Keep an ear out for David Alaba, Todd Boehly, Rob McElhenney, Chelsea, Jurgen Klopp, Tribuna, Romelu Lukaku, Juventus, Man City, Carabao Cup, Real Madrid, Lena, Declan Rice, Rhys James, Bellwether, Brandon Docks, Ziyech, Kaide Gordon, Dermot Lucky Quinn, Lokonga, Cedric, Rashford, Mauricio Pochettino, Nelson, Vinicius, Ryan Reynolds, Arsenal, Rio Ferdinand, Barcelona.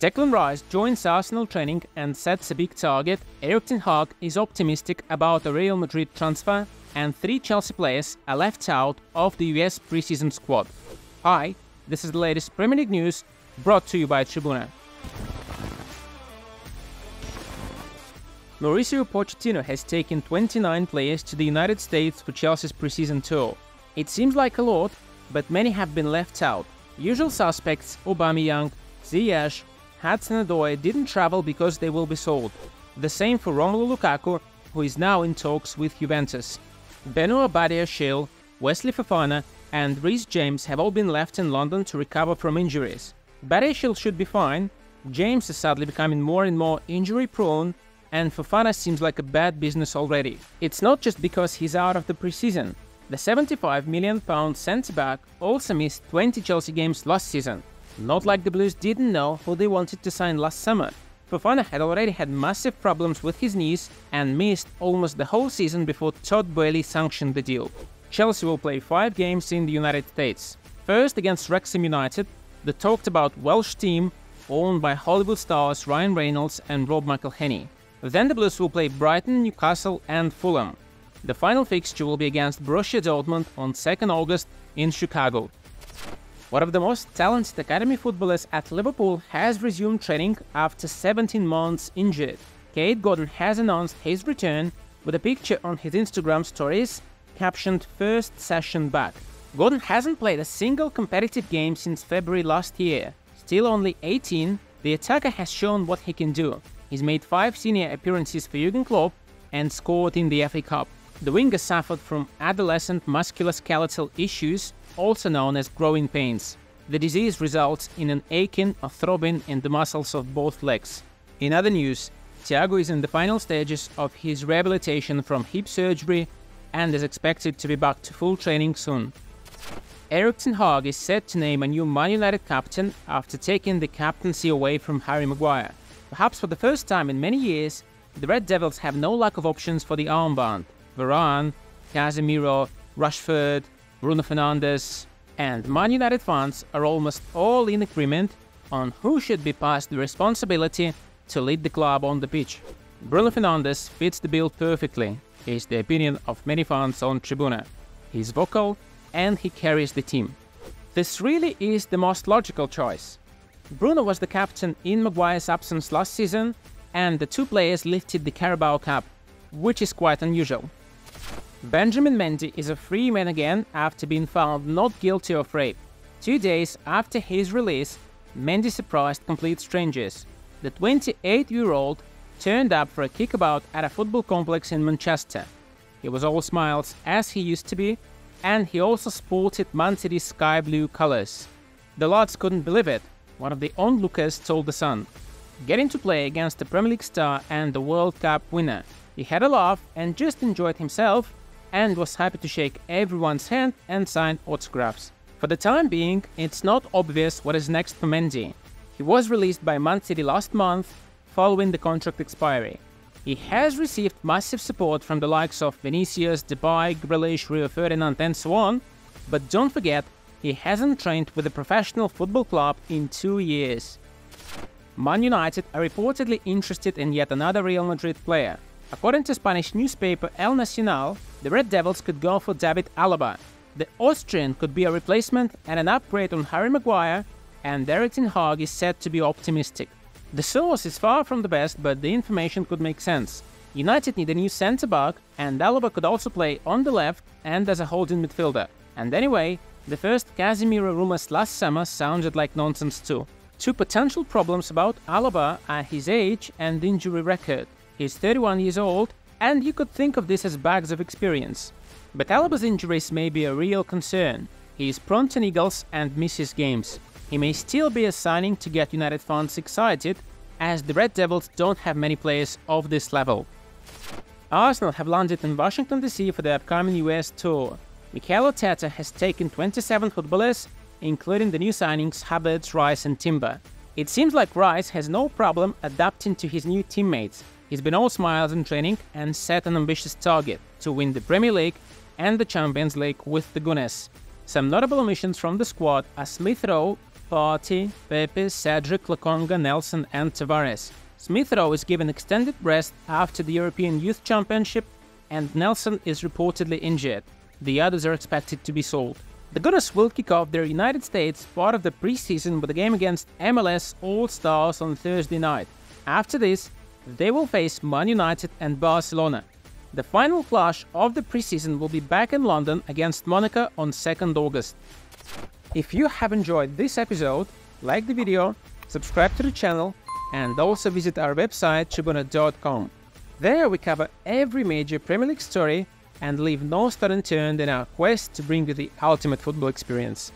Declan Rice joins Arsenal training and sets a big target. Erik ten Hag is optimistic about a Real Madrid transfer, and 3 Chelsea players are left out of the US preseason squad. Hi, this is the latest Premier League news, brought to you by Tribuna. Mauricio Pochettino has taken 29 players to the United States for Chelsea's pre-season tour. It seems like a lot, but many have been left out. Usual suspects Aubameyang, Ziyech, Hudson-Odoi didn't travel because they will be sold. The same for Romelu Lukaku, who is now in talks with Juventus. Benoît Badiashile, Wesley Fofana and Rhys James have all been left in London to recover from injuries. Badiashile should be fine, James is sadly becoming more and more injury-prone, and Fofana seems like a bad business already. It's not just because he's out of the preseason. The £75 million centre-back also missed 20 Chelsea games last season. Not like the Blues didn't know who they wanted to sign last summer. Fofana had already had massive problems with his knees and missed almost the whole season before Todd Boehly sanctioned the deal. Chelsea will play 5 games in the United States. First against Wrexham United, the talked-about Welsh team owned by Hollywood stars Ryan Reynolds and Rob McElhenney. Then the Blues will play Brighton, Newcastle and Fulham. The final fixture will be against Borussia Dortmund on 2nd August in Chicago. One of the most talented academy footballers at Liverpool has resumed training after 17 months injured. Kaide Gordon has announced his return with a picture on his Instagram stories captioned "First Session Back". Gordon hasn't played a single competitive game since February last year. Still only 18, the attacker has shown what he can do. He's made 5 senior appearances for Jurgen Klopp and scored in the FA Cup. The winger suffered from adolescent musculoskeletal issues, also known as growing pains. The disease results in an aching or throbbing in the muscles of both legs. In other news, Thiago is in the final stages of his rehabilitation from hip surgery and is expected to be back to full training soon. Erik ten Hag is set to name a new Man United captain after taking the captaincy away from Harry Maguire. Perhaps for the first time in many years, the Red Devils have no lack of options for the armband. Varane, Casemiro, Rashford, Bruno Fernandes, and Man United fans are almost all in agreement on who should be passed the responsibility to lead the club on the pitch. Bruno Fernandes fits the bill perfectly, is the opinion of many fans on Tribuna. He's vocal and he carries the team. This really is the most logical choice. Bruno was the captain in Maguire's absence last season, and the 2 players lifted the Carabao Cup, which is quite unusual. Benjamin Mendy is a free man again after being found not guilty of rape. 2 days after his release, Mendy surprised complete strangers. The 28-year-old turned up for a kickabout at a football complex in Manchester. He was all smiles as he used to be, and he also sported Man City's sky blue colours. The lads couldn't believe it. One of the onlookers told The Sun, "Getting to play against the Premier League star and the World Cup winner. He had a laugh and just enjoyed himself and was happy to shake everyone's hand and sign autographs." For the time being, it's not obvious what is next for Mendy. He was released by Man City last month following the contract expiry. He has received massive support from the likes of Vinicius, Depay, Grealish, Rio Ferdinand and so on, but don't forget, he hasn't trained with a professional football club in 2 years. Man United are reportedly interested in yet another Real Madrid player. According to Spanish newspaper El Nacional, the Red Devils could go for David Alaba. The Austrian could be a replacement and an upgrade on Harry Maguire, and Erik ten Hag is said to be optimistic. The source is far from the best, but the information could make sense. United need a new centre-back, and Alaba could also play on the left and as a holding midfielder. And anyway, the first Casemiro rumours last summer sounded like nonsense too. 2 potential problems about Alaba are his age and injury record. He's 31 years old, and you could think of this as bags of experience. But Alaba's injuries may be a real concern. He is prone to niggles and misses games. He may still be a signing to get United fans excited, as the Red Devils don't have many players of this level. Arsenal have landed in Washington DC for the upcoming US tour. Mikel Arteta has taken 27 footballers, including the new signings Havertz, Rice and Timber. It seems like Rice has no problem adapting to his new teammates. He's been all smiles in training and set an ambitious target to win the Premier League and the Champions League with the Gunners. Some notable omissions from the squad are Smith Rowe, Fati, Pepe, Cedric, Lokonga, Nelson and Tavares. Smith Rowe is given extended rest after the European Youth Championship and Nelson is reportedly injured. The others are expected to be sold. The Gunners will kick off their United States part of the preseason with a game against MLS All-Stars on Thursday night. After this, they will face Man United and Barcelona. The final clash of the preseason will be back in London against Monaco on 2nd August. If you have enjoyed this episode, like the video, subscribe to the channel and also visit our website tribuna.com. There we cover every major Premier League story and leave no stone unturned in our quest to bring you the ultimate football experience.